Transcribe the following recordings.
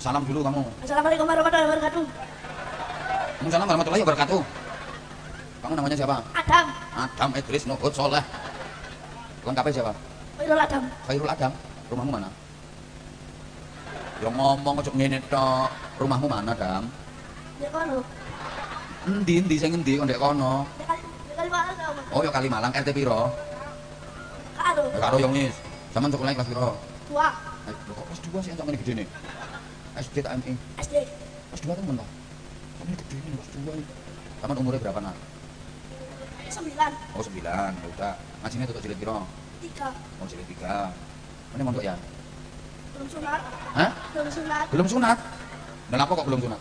Salam dulu kamu. Assalamualaikum warahmatullahi wabarakatuh. Waalaikumsalam warahmatullahi wabarakatuh. Kamu namanya siapa? Adam. Adam Idris Nugud Soleh. Lengkapnya siapa? Khairul Adam. Khairul Adam. Rumahmu mana? Yang ngomong cocok ngene tok. Rumahmu mana, Dam? Ndek kono. Endi sing endi kok ndek kono? Kalimalang. Oh, ya Kalimalang. RT piro? Karo. Karo yo ngis. Sampeyan sekolah kelas piro? 2. Eh, kok kelas 2 sih entuk ngene gedene? SD ta MI? SD. Kelas 2 temen ta? Sampeyan gedene kelas 2. Sampeyan umure berapa, Nak? 9. Oh, 9. Ya udah. Ngajine tutuk jilid piro? 3. Oh, jilid 3. Mana mondok ya? Belum sunat. Hah? Belum sunat. Belum sunat. Dan apa kok belum sunat?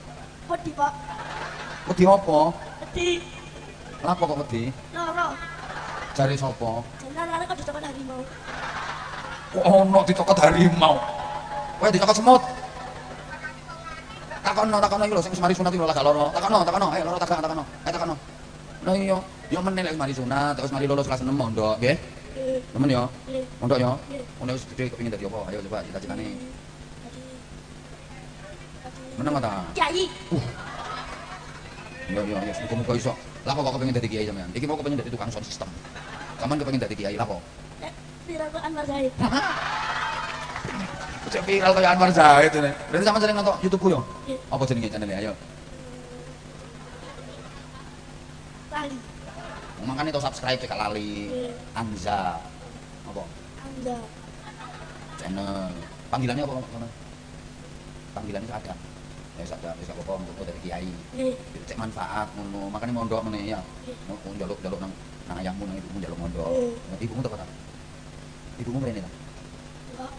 Wedi, Pak. Wedi apa? Wedi. Lapa kok wedi? Loro. Jare sapa? Jenengan arek kok dicokot harimau. Kok ono dicokot harimau? Kowe dicokot semut. Takono iki lho sing semari sunat iki lho lagak loro. Takono, ayo loro takono. Ayo takono. Lah iya, yo meneh lek semari sunat, terus mari lulus kelas 6 mondok, nggih. Temen ya? Mondok ya? Mondok wis gede kepengin dadi apa? Ayo coba cita-citane. Menang ta? Kiai. Ya, muga-muga iso. Lah kok kepengin dadi kiai sampean? Iki kok kepengin dadi tukang sound system. Sampean kepengin dadi kiai lha kok? Viral Anwarza. Cek viral kaya Anwarza jane. Berarti sampean sering nonton YouTube-ku ya? Apa jenenge channel-e? Ayo. Tali. Makanya itu subscribe cek lali Anza apa? Anza channel panggilannya apa? Panggilannya sadar ya sadar, bisa apa-apa untuk dari kiai cek manfaat, makanya mondok ini ya mau jaluk-jaluk nang ayahmu, nang ibumu jaluk mondok ibumu tak apa? Ibumu mereka tak? Enggak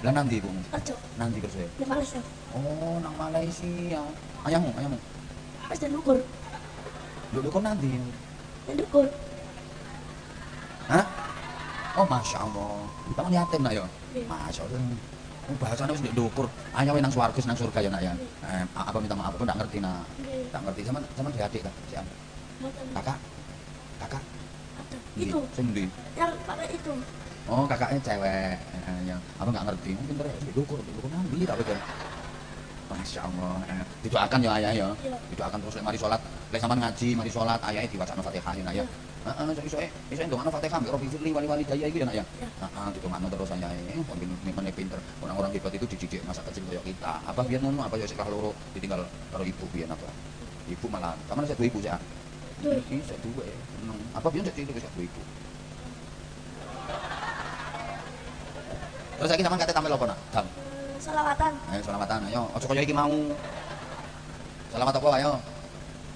lah nanti ibumu? Kerja nanti kerja ya? Nang Malaysia oh, nang Malaysia ayahmu? Pas dan lukur nanti Dukun. Hah? Oh masya Allah. Kamu yatim nak yo? Masya Allah. Bahasanya wis dukur. Hanya nang swarga nang surga yo nak ya. Apa minta maaf aku ndak ngerti nak. Ndak ngerti sama dia adik ta? Sian. Kakak. Itu. Sendi. Yang kakak itu. Oh, kakaknya cewek. Ya. Aku nggak ngerti. Mungkin terus dukur nang ndi tak betul. Masya Allah, didoakan ya ayah ya, didoakan terus mari sholat, lek sampean ngaji mari sholat ayahnya diwacana Fatihah ya nak ya. Heeh, iso ndongakno Fatihah mbek Robi Fitri wali-wali daya iku ya nak ya. Heeh, didoakan terus ayahnya, pemimpin pinter. Orang-orang hebat itu dididik masa kecil koyo kita. Apa biyen ngono apa ya sik kalah loro ditinggal karo ibu biyen apa. Ibu malah, sampean sik duwe ibu ya. Iki sik duwe. Apa biyen sik duwe ibu. Terus saiki sampean kate tampil apa nak? Selawatan. Ayo selawatan ayo. Ojo koyo iki mau. Selawat apa ayo.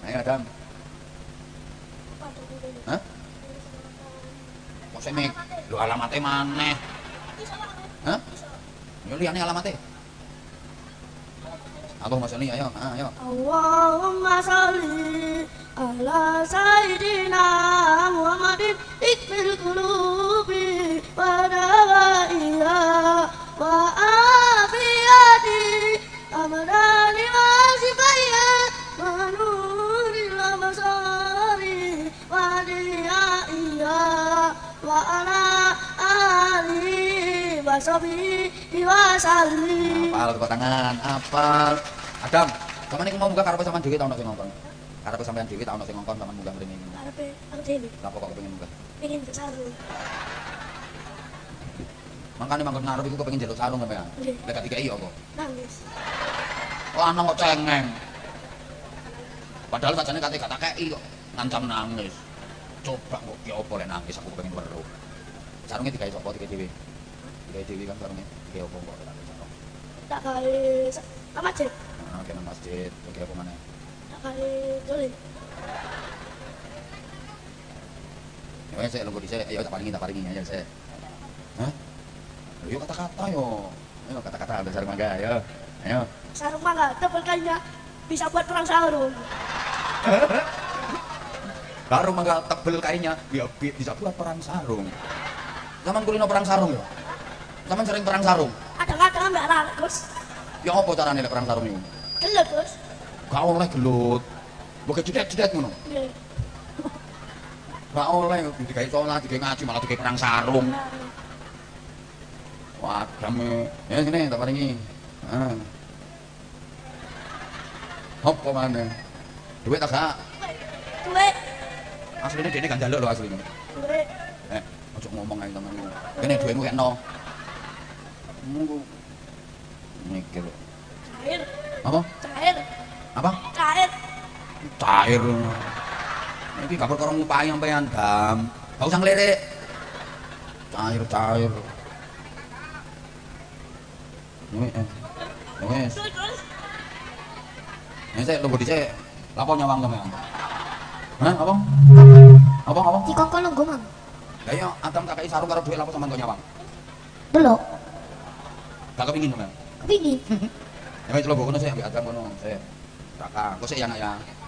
Ayo Adam. Hah? Kok semek? Lho alamate maneh. Hah? Yo liyane alamate. Allahumma sholli ayo. Ayo. Allahumma sholli ala sayidina Muhammadin ikmil qulubi wa dawaiha wa Amadani wasifaya manuril masari wadiyaiya wa ala ali wasobi diwasali. Apal tepuk tangan, apal. Adam, kamu ini mau buka karepe sampean dhewe ta ono sing ngongkon? Karepe sampean dhewe ta ono sing ngongkon sampean munggah mrene iki. Karepe aku dhewe. Lah kok kepengin munggah? Pengin sarung. Makane mangkon ngarep iku kepengin njaluk sarung sampean. Lek gak dikeki apa? Nangis. Lanang kok cengeng. Padahal macane kate gak takeki kok ngancam nangis. Coba kok ki opo lek nangis aku kepengin weruh. Sarunge digawe sapa iki dhewe? Digawe dhewe kan sarunge. Ki opo kok tak sarung. Tak gawe nang masjid. Ah, ke nang masjid. Ki opo maneh? Tak gawe dolin. Ya wis lek nggo dhisik, ayo tak paringi ayo sik. Hah? Yo kata-kata yo. Ayo kata-kata ambil sarung mangga ayo. Ayo. Sarung mangga tebel kayunya bisa buat perang sarung. Sarung mangga tebel kayunya ya bisa buat perang sarung. Zaman kulino perang sarung ya. Zaman sering perang sarung. Kadang-kadang mbak rakus. Ya apa carane lek perang sarung niku? Gelut, Gus. Gak oleh gelut. Mbok cedet-cedet ngono. Nggih. Gak oleh digawe salat, digawe ngaji malah digawe perang sarung. Wah, kamu, ya sini tak paringi. Hop ke mana? Duit tak kak? Duit. Aslinya dia ini kan jaluk loh aslinya. Duit. Ojo ngomong aja teman-teman. Ini duitmu kayak no. Munggu. Mikir. Cair. Apa? Cair. Apa? Cair. Cair. Ini kabur korong ngupain sampai andam. Gak usah ngelirik. Cair, cair. Ini, yes. Ini saya lupa dicek. Lapor nyawang teman. Hah? Apa? Apa? Apa? Dikoko lunggu, Mam. Kayaknya Adam kakek sarung karo duit lapor sama kau nyawang. Belok. Gak kepingin teman? Kepingin. Yang itu lo gue kono saya ambil Adam kono. Saya. Kakak, gue saya yang ya.